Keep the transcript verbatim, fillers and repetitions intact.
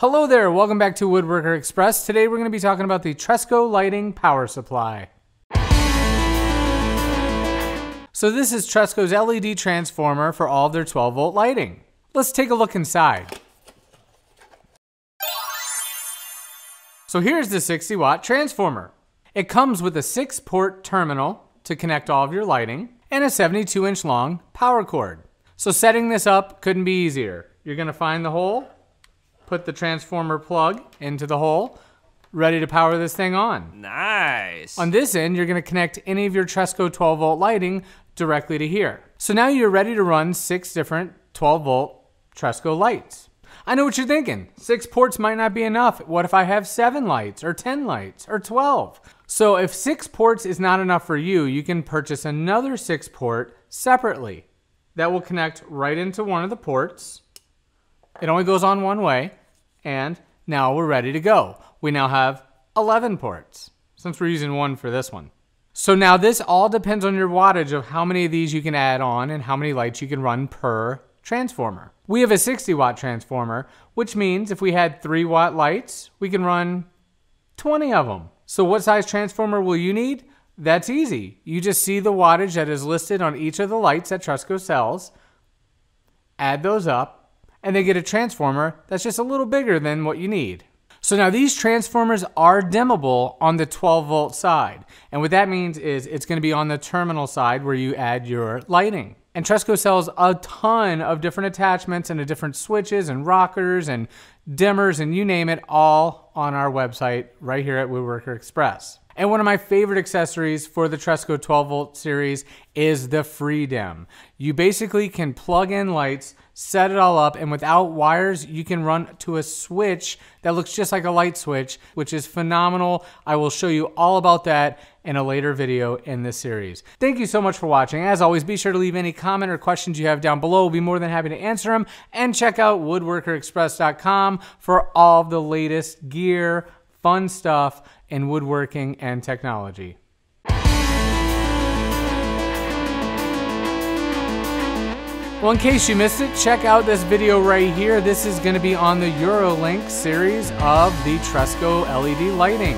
Hello there, welcome back to Woodworker Express. Today we're going to be talking about the Tresco lighting power supply. So this is Tresco's L E D transformer for all of their twelve volt lighting. Let's take a look inside. So here's the sixty watt transformer. It comes with a six port terminal to connect all of your lighting and a seventy-two inch long power cord. So setting this up couldn't be easier. You're going to find the hole, put the transformer plug into the hole, ready to power this thing on. Nice. On this end, you're gonna connect any of your Tresco twelve volt lighting directly to here. So now you're ready to run six different twelve volt Tresco lights. I know what you're thinking. Six ports might not be enough. What if I have seven lights or ten lights or twelve? So if six ports is not enough for you, you can purchase another six port separately. That will connect right into one of the ports. It only goes on one way, and now we're ready to go. We now have eleven ports, since we're using one for this one. So now this all depends on your wattage of how many of these you can add on and how many lights you can run per transformer. We have a sixty watt transformer, which means if we had three watt lights, we can run twenty of them. So what size transformer will you need? That's easy. You just see the wattage that is listed on each of the lights that Tresco sells, add those up, and they get a transformer that's just a little bigger than what you need. So now these transformers are dimmable on the twelve volt side. And what that means is it's gonna be on the terminal side where you add your lighting. And Tresco sells a ton of different attachments and different switches and rockers and dimmers and you name it, all on our website right here at Woodworker Express. And one of my favorite accessories for the Tresco twelve volt series is the Free Dim. You basically can plug in lights, set it all up, and without wires, you can run to a switch that looks just like a light switch, which is phenomenal. I will show you all about that in a later video in this series. Thank you so much for watching. As always, be sure to leave any comment or questions you have down below. We'll be more than happy to answer them. And check out Woodworker Express dot com for all the latest gear, fun stuff in woodworking and technology. Well, in case you missed it, check out this video right here. This is going to be on the EuroLink series of the Tresco L E D lighting.